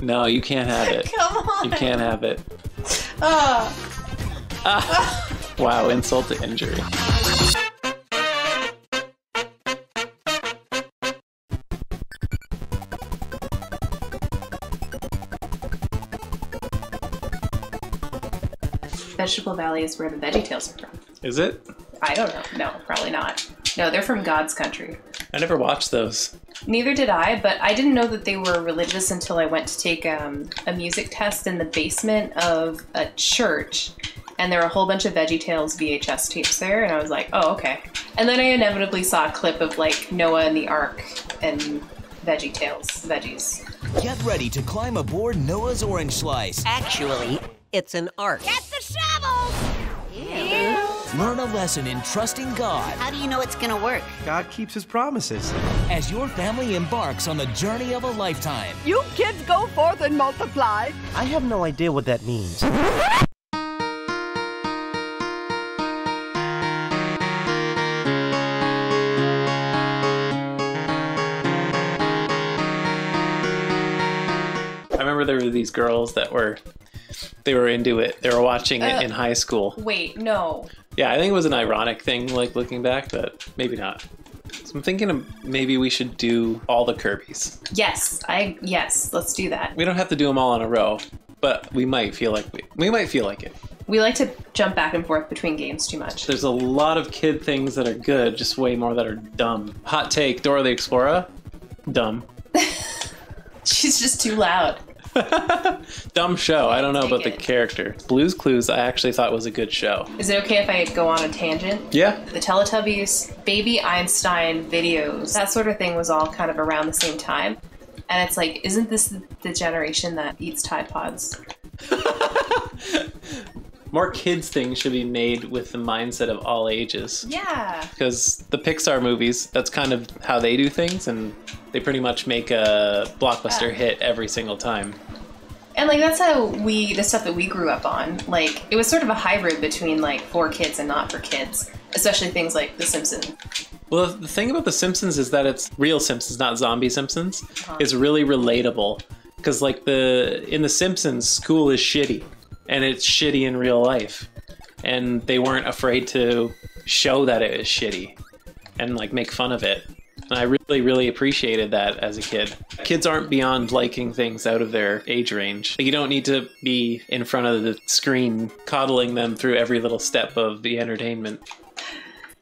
No, you can't have it. Come on. You can't have it. Wow, insult to injury. Vegetable Valley is where the VeggieTales are from. Is it? I don't know. No, probably not. No, they're from God's country. I never watched those. Neither did I, but I didn't know that they were religious until I went to take a music test in the basement of a church, and there were a whole bunch of VeggieTales VHS tapes there, and I was like, oh, okay. And then I inevitably saw a clip of, like, Noah and the Ark and VeggieTales, veggies. Get ready to climb aboard Noah's orange slice. Actually, it's an ark. Get the shovels! Yeah. Learn a lesson in trusting God. How do you know it's gonna work? God keeps his promises. As your family embarks on the journey of a lifetime. You kids go forth and multiply. I have no idea what that means. I remember there were these girls that were, they were into it. They were watching it in high school. Wait, no. Yeah, I think it was an ironic thing, like, looking back, but maybe not. So I'm thinking of maybe we should do all the Kirby's. Yes, yes, let's do that. We don't have to do them all in a row, but we might feel like we might feel like it. We like to jump back and forth between games too much. There's a lot of kid things that are good, just way more that are dumb. Hot take, Dora the Explorer, dumb. She's just too loud. Dumb show. I don't know about the character. Blues Clues I actually thought was a good show. Is it okay if I go on a tangent? Yeah. The Teletubbies, Baby Einstein videos, that sort of thing was all kind of around the same time. And it's like, isn't this the generation that eats Tide Pods? More kids things should be made with the mindset of all ages. Yeah. Because the Pixar movies, that's kind of how they do things, and they pretty much make a blockbuster hit every single time. And like that's how the stuff that we grew up on, like it was sort of a hybrid between like for kids and not for kids, especially things like The Simpsons. Well, the thing about The Simpsons is that it's real Simpsons, not zombie Simpsons. It's really relatable because like in The Simpsons, school is shitty. And it's shitty in real life. And they weren't afraid to show that it was shitty and like make fun of it. And I really, really appreciated that as a kid. Kids aren't beyond liking things out of their age range. You don't need to be in front of the screen coddling them through every little step of the entertainment.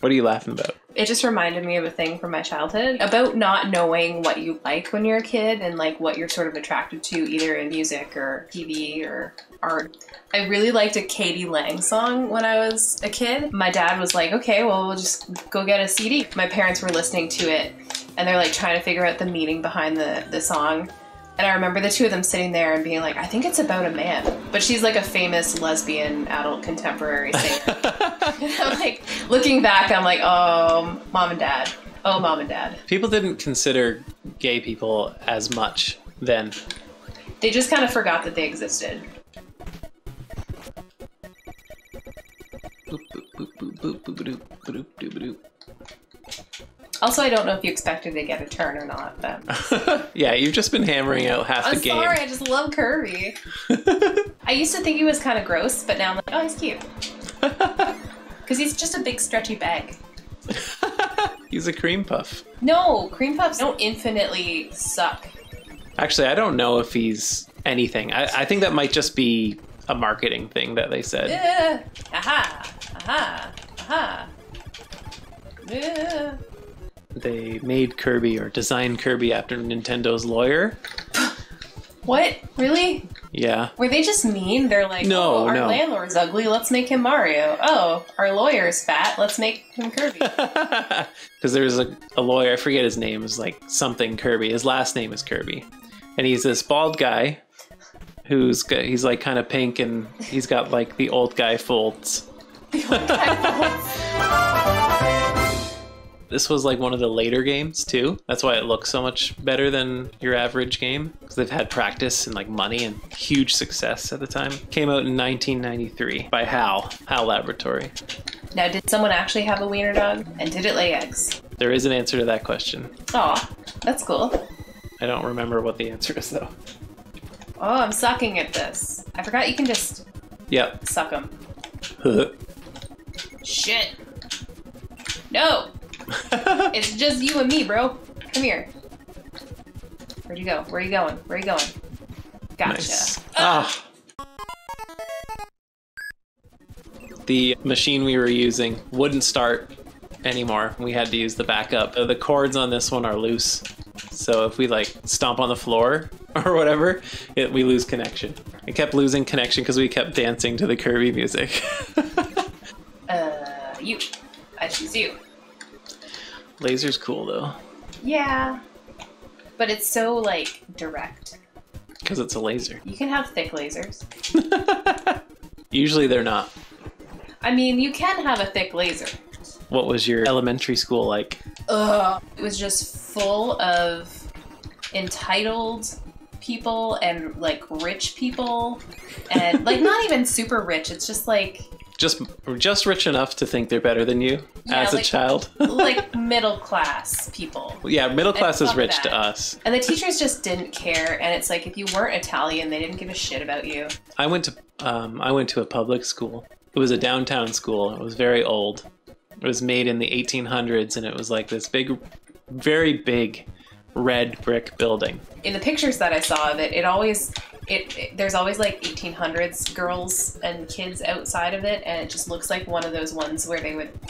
What are you laughing about? It just reminded me of a thing from my childhood about not knowing what you like when you're a kid and like what you're sort of attracted to either in music or TV or art. I really liked a Katie Lang song when I was a kid. My dad was like, okay, well, we'll just go get a CD. My parents were listening to it and they're like trying to figure out the meaning behind the song. And I remember the two of them sitting there and being like, I think it's about a man. But she's like a famous lesbian adult contemporary singer. And I'm like, looking back, I'm like, oh, mom and dad. Oh, mom and dad. People didn't consider gay people as much then. They just kind of forgot that they existed. Also, I don't know if you expected to get a turn or not, but... Yeah, you've just been hammering out half the game. I'm sorry, I just love Kirby. I used to think he was kind of gross, but now I'm like, oh, he's cute. Because he's just a big stretchy bag. He's a cream puff. No, cream puffs don't infinitely suck. Actually, I don't know if he's anything. I think that might just be a marketing thing that they said. Yeah. Aha! Aha! Aha! Yeah. They made Kirby or designed Kirby after Nintendo's lawyer. What? Really? Yeah. Were they just mean? They're like, no, oh, our landlord's ugly, let's make him Mario. Oh, our lawyer's fat, let's make him Kirby. Because there was a lawyer, I forget his name, it was like something Kirby. His last name is Kirby. And he's this bald guy he's like kind of pink and he's got like the old guy folds. The old guy folds. This was like one of the later games too. That's why it looks so much better than your average game. Because they've had practice and like money and huge success at the time. Came out in 1993 by HAL Laboratory. Now, did someone actually have a wiener dog? And did it lay eggs? There is an answer to that question. Aw, that's cool. I don't remember what the answer is though. Oh, I'm sucking at this. I forgot you can just... Yep. Suck them. Shit. No! It's just you and me, bro. Come here. Where'd you go? Where are you going? Where are you going? Gotcha. Nice. Ah! The machine we were using wouldn't start anymore. We had to use the backup. The cords on this one are loose. So if we like stomp on the floor or whatever, we lose connection. It kept losing connection because we kept dancing to the Kirby music. You. I choose you. Laser's cool though. Yeah. But it's so like direct. Because it's a laser. You can have thick lasers. Usually they're not. I mean, you can have a thick laser. What was your elementary school like? It was just full of entitled people and like rich people and like not even super rich. It's just like just rich enough to think they're better than you as a child. Like middle class people. Yeah, middle class is rich to us. And the teachers just didn't care. And it's like if you weren't Italian, they didn't give a shit about you. I went to a public school. It was a downtown school. It was very old. It was made in the 1800s, and it was like this big, very big red brick building. In the pictures that I saw of it, there's always like 1800s girls and kids outside of it, and it just looks like one of those ones where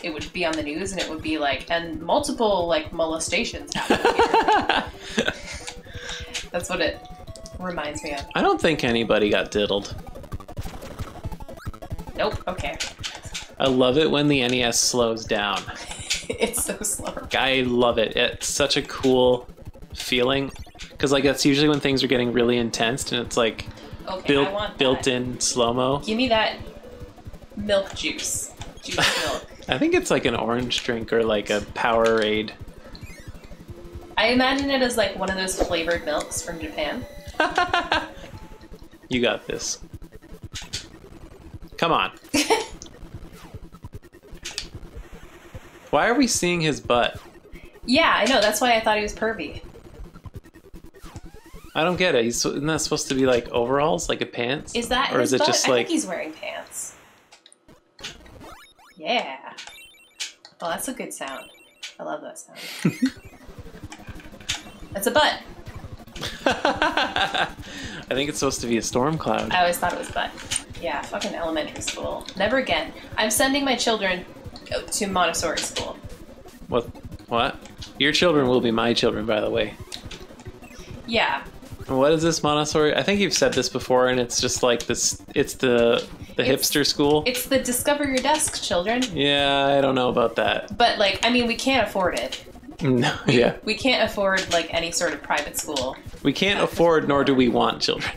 it would be on the news, and it would be like, and multiple like molestations happening here. That's what it reminds me of. I don't think anybody got diddled. Nope. Okay. I love it when the NES slows down. It's so slow. I love it. It's such a cool feeling because like that's usually when things are getting really intense and it's like okay, built-in slow-mo. Give me that milk juice. Milk. I think it's like an orange drink or like a Powerade. I imagine it as like one of those flavored milks from Japan. You got this. Come on. Why are we seeing his butt? Yeah, I know. That's why I thought he was pervy. I don't get it. Isn't that supposed to be like overalls, like a pants? Is that or his is butt? It just like I think he's wearing pants? Yeah. Well, that's a good sound. I love that sound. That's a butt. I think it's supposed to be a storm cloud. I always thought it was butt. Yeah, fucking elementary school. Never again. I'm sending my children to Montessori school. What? Your children will be my children, by the way. Yeah. What is this Montessori? I think you've said this before, and it's just like this. It's the hipster school. It's the Discover Your Desk children. Yeah, I don't know about that. But like, I mean, we can't afford it. No. Yeah. We can't afford like any sort of private school. We can't afford, nor do we want children.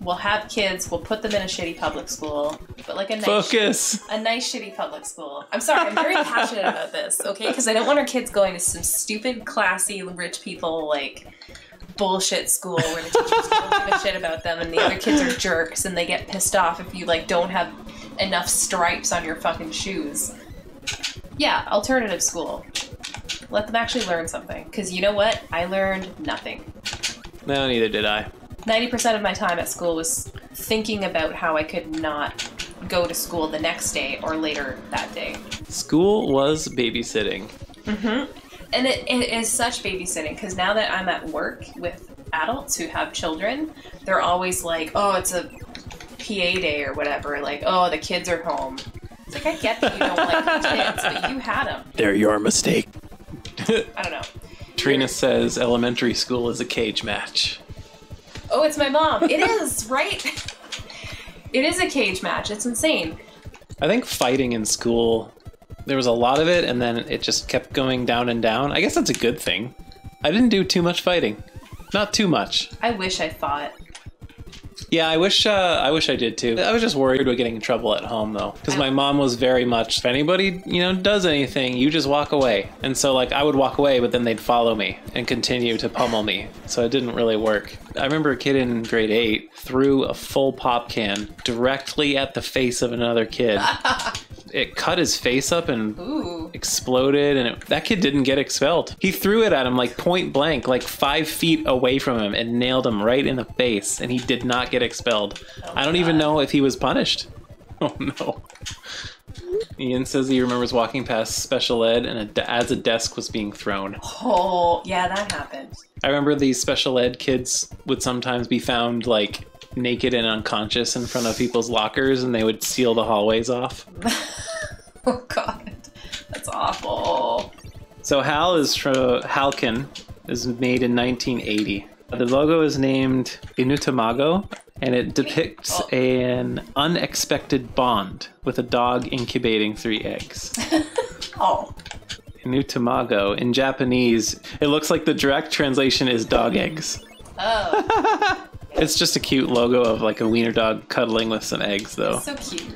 We'll have kids, we'll put them in a shitty public school, but like a nice shitty public school. I'm sorry, I'm very passionate about this, okay? Because I don't want our kids going to some stupid, classy, rich people, like, bullshit school where the teachers don't give a shit about them and the other kids are jerks and they get pissed off if you, like, don't have enough stripes on your fucking shoes. Yeah, alternative school. Let them actually learn something. Because you know what? I learned nothing. No, neither did I. 90% of my time at school was thinking about how I could not go to school the next day or later that day. School was babysitting. Mm-hmm. And it is such babysitting because now that I'm at work with adults who have children, they're always like, oh, it's a PA day or whatever. Like, oh, the kids are home. It's like, I get that you don't like kids, but you had them. They're your mistake. I don't know. Trina says elementary school is a cage match. Oh, it's my mom. It is, right? It is a cage match. It's insane. I think fighting in school, there was a lot of it, and then it just kept going down and down. I guess that's a good thing. I didn't do too much fighting. Not too much. I wish I fought. Yeah, I wish I did too. I was just worried about getting in trouble at home, though. Because my mom was very much, if anybody, you know, does anything, you just walk away. And so, like, I would walk away, but then they'd follow me and continue to pummel me. So it didn't really work. I remember a kid in grade 8 threw a full pop can directly at the face of another kid. it cut his face up and exploded, and that kid didn't get expelled. He threw it at him like point blank, like 5 feet away from him, and nailed him right in the face, and he did not get expelled. Oh, I don't even know if he was punished. Oh no. Ian says he remembers walking past special ed and as a desk was being thrown. Oh, yeah, that happened. I remember these special ed kids would sometimes be found like naked and unconscious in front of people's lockers, and they would seal the hallways off. Oh God, that's awful. So HAL is from Halkin, is made in 1980. The logo is named Inutamago, and it depicts an unexpected bond with a dog incubating 3 eggs. Oh. Inutamago. In Japanese, it looks like the direct translation is dog eggs. Oh. It's just a cute logo of like a wiener dog cuddling with some eggs, though. So cute.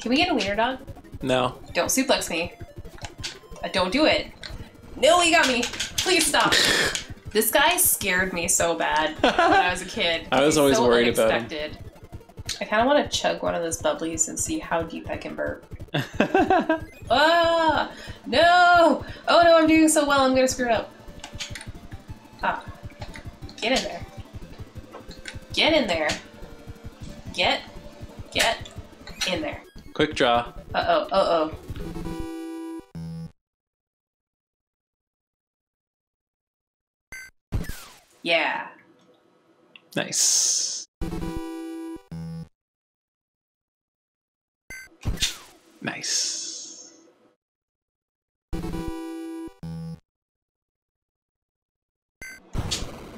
Can we get a wiener dog? No. Don't suplex me. Don't do it. No, he got me. Please stop. This guy scared me so bad when I was a kid. I was always worried about him. I kind of want to chug one of those bubblies and see how deep I can burp. Ah! No! Oh no, I'm doing so well, I'm gonna screw it up. Ah. Get in there. Get in there. Get in there. Quick draw. Uh-oh, uh-oh. Yeah. Nice. Nice.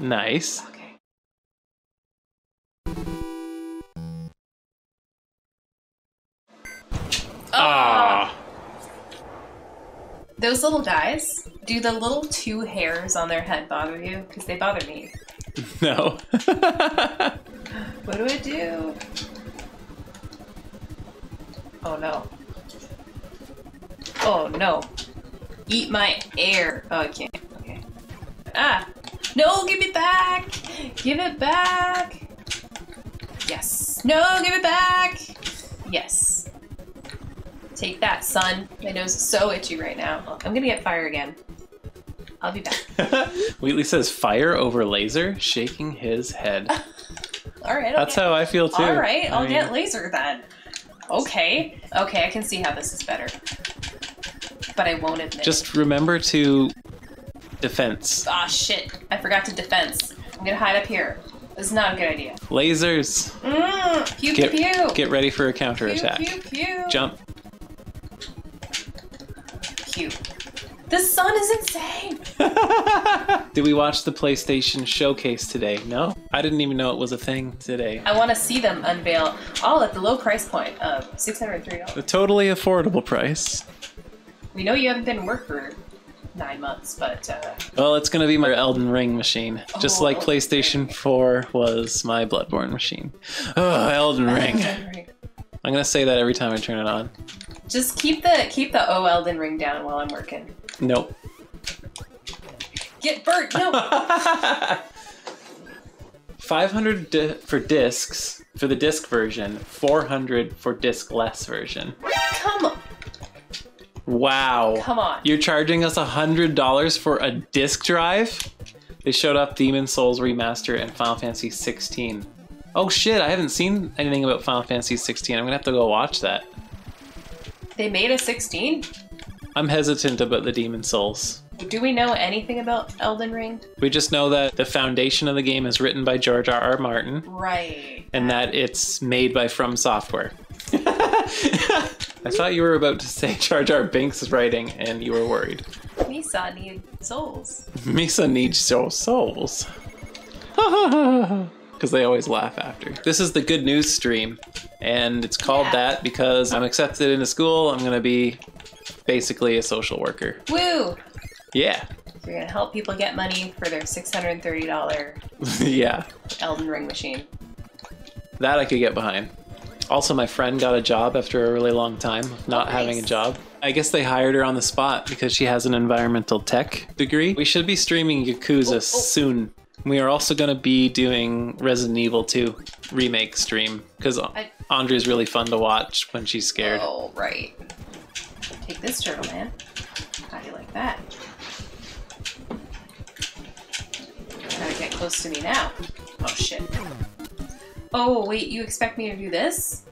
Nice. Okay. Ah. Those little guys, do the little 2 hairs on their head bother you? Because they bother me. No. What do I do? Oh no. Oh no. Eat my air. Oh, I can't. Okay. Ah! No, give it back! Give it back! Yes. No, give it back! Yes. Take that, son. My nose is so itchy right now. I'm gonna get fire again. I'll be back. Wheatley says fire over laser, shaking his head. All right. Okay. That's how I feel too. All right, I'll get laser then. Okay. Okay, I can see how this is better. But I won't admit. Just remember to defense. Ah, shit. I forgot to defense. I'm gonna hide up here. This is not a good idea. Lasers. Mm, pew, pew, pew. Get ready for a counterattack. Pew, pew, pew. Jump. Cute. The sun is insane! Did we watch the PlayStation showcase today? No? I didn't even know it was a thing today. I want to see them unveil all at the low price point of $603. A totally affordable price. We know you haven't been to work for 9 months, but... Well, it's going to be my Elden Ring machine. Oh, just like PlayStation 4 was my Bloodborne machine. Oh, Elden Ring. Elden Ring. I'm going to say that every time I turn it on. Just keep the Elden Ring down while I'm working. Nope. Get burnt. No. 500 for discs for the disc version. 400 for disc-less version. Come on. Wow. Come on. You're charging us $100 for a disc drive? They showed up Demon's Souls Remaster and Final Fantasy 16. Oh shit! I haven't seen anything about Final Fantasy 16. I'm gonna have to go watch that. They made a 16? I'm hesitant about the Demon's Souls. Do we know anything about Elden Ring? We just know that the foundation of the game is written by George R. R. Martin. Right. And that it's made by From Software. I thought you were about to say Jar Jar Binks is writing and you were worried. Misa needs souls. Misa needs your souls. Because they always laugh after. This is the good news stream, and it's called that because I'm accepted into school. I'm gonna be basically a social worker. Woo! Yeah. You're gonna help people get money for their $630 yeah Elden Ring machine. That I could get behind. Also, my friend got a job after a really long time of not having a job. I guess they hired her on the spot because she has an environmental tech degree. We should be streaming Yakuza soon. We are also going to be doing Resident Evil 2 remake stream, because Andre's really fun to watch when she's scared. Oh, right. Take this, Turtle Man. How do you like that? Gotta get close to me now. Oh, shit. Oh, wait, you expect me to do this?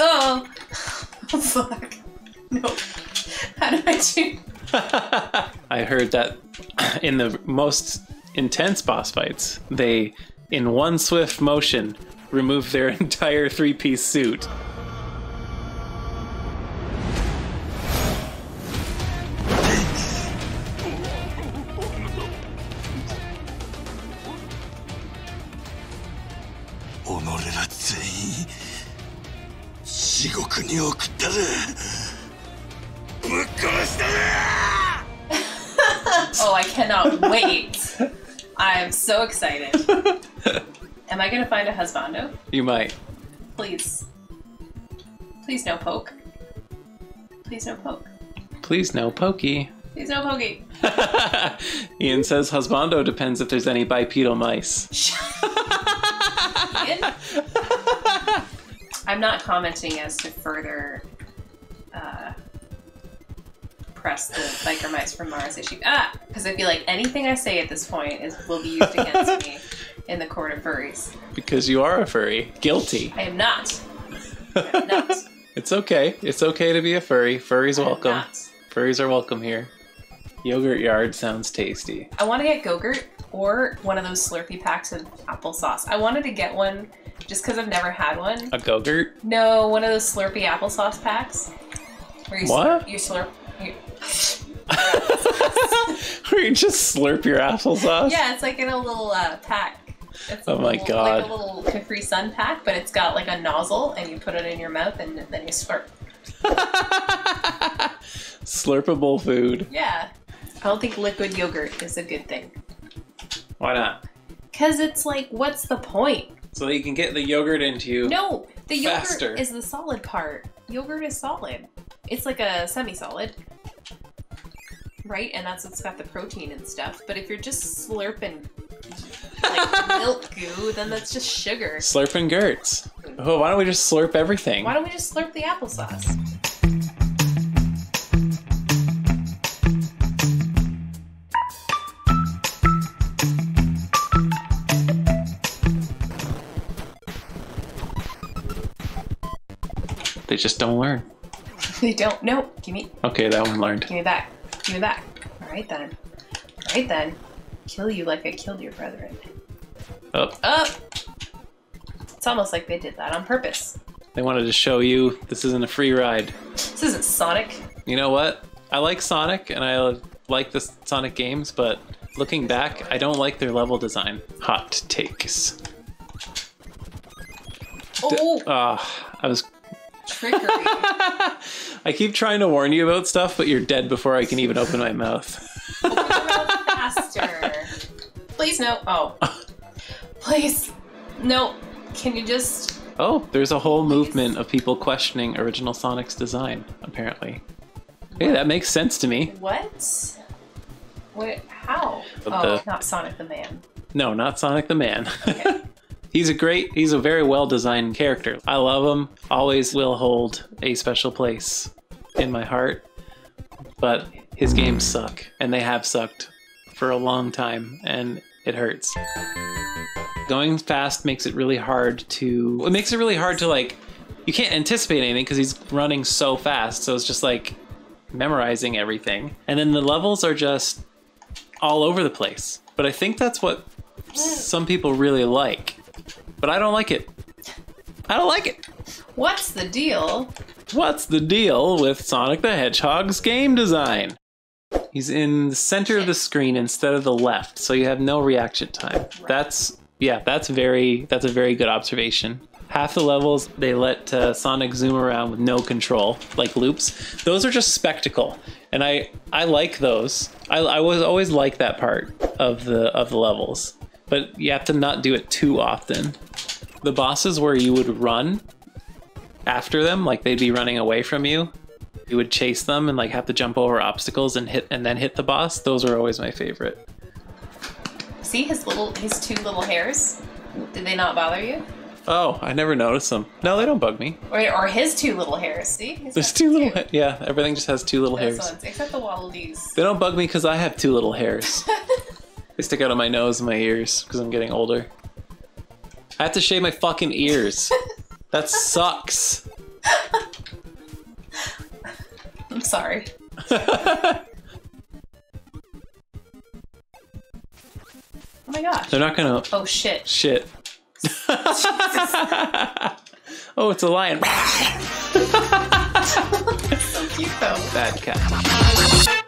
Oh! Oh, fuck. Nope. How did I do? I heard that in the most intense boss fights, they, in one swift motion, remove their entire three-piece suit. Oh, I cannot wait. I'm so excited. Am I gonna find a husbando? You might. Please. Please no poke. Please no poke. Please no pokey. Please no pokey. Ian says husbando depends if there's any bipedal mice. Ian? I'm not commenting as to further press the Biker Mice from Mars issue. Ah! Because I feel like anything I say at this point will be used against me in the court of furries. Because you are a furry. Guilty. I am not. I am not. It's okay. It's okay to be a furry. Furries welcome. Not. Furries are welcome here. Yogurt Yard sounds tasty. I want to get Go-Gurt or one of those Slurpee packs of applesauce. I wanted to get one just because I've never had one. A Go-Gurt? No, one of those Slurpee applesauce packs. Where you what? Where you just slurp your applesauce? Yeah, it's like in a little pack. It's oh my god. Like a little Capri Sun pack, but it's got like a nozzle and you put it in your mouth and then you slurp. Slurpable food. Yeah. I don't think liquid yogurt is a good thing. Why not? Because it's like, what's the point? So that you can get the yogurt into you faster. No, the yogurt is the solid part. Yogurt is solid. It's like a semi-solid. Right? And that's what's got the protein and stuff. But if you're just slurping like milk goo, then that's just sugar. Slurping Gertz. Oh, why don't we just slurp everything? Why don't we just slurp the applesauce? They just don't learn. They don't. No, give me. Okay, that one learned. Give me back. Give me back. All right then. All right then. Kill you like I killed your brethren. Up. Up. It's almost like they did that on purpose. They wanted to show you this isn't a free ride. This isn't Sonic. You know what? I like Sonic and I like the Sonic games, but looking back, I don't like their level design. Hot takes. Oh. I was. Trickery. I keep trying to warn you about stuff, but you're dead before I can even open my mouth. Open your mouth faster. Please no. Oh. Please. No. Can you just... Oh, there's a whole movement of people questioning original Sonic's design, apparently. Hey, that makes sense to me. What? What? How? But oh, not Sonic the Man. No, not Sonic the Man. Okay. He's a very well-designed character. I love him. Always will hold a special place in my heart. But his games suck, and they have sucked for a long time, and it hurts. Going fast makes it really hard to... It makes it really hard to, like... You can't anticipate anything because he's running so fast, so it's just, like, memorizing everything. And then the levels are just all over the place. But I think that's what some people really like. But I don't like it. I don't like it. What's the deal? What's the deal with Sonic the Hedgehog's game design? He's in the center of the screen instead of the left, so you have no reaction time. Right. That's a very good observation. Half the levels, they let Sonic zoom around with no control, like loops. Those are just spectacle, and I like those. I was always like that part of the levels. But you have to not do it too often. The bosses where you would run after them, like they'd be running away from you, you would chase them and like have to jump over obstacles and then hit the boss. Those are always my favorite. see his two little hairs? Did they not bother you? Oh, I never noticed them. No, they don't bug me. Or his two little hairs, see? There's two little hairs. Yeah, everything just has two little hairs. Except the Waddle Dees. They don't bug me because I have two little hairs. They stick out of my nose and my ears because I'm getting older. I have to shave my fucking ears. That sucks. I'm sorry. Oh my gosh. They're not gonna... Oh shit. Shit. Oh, it's a lion. So cute though. Bad cat.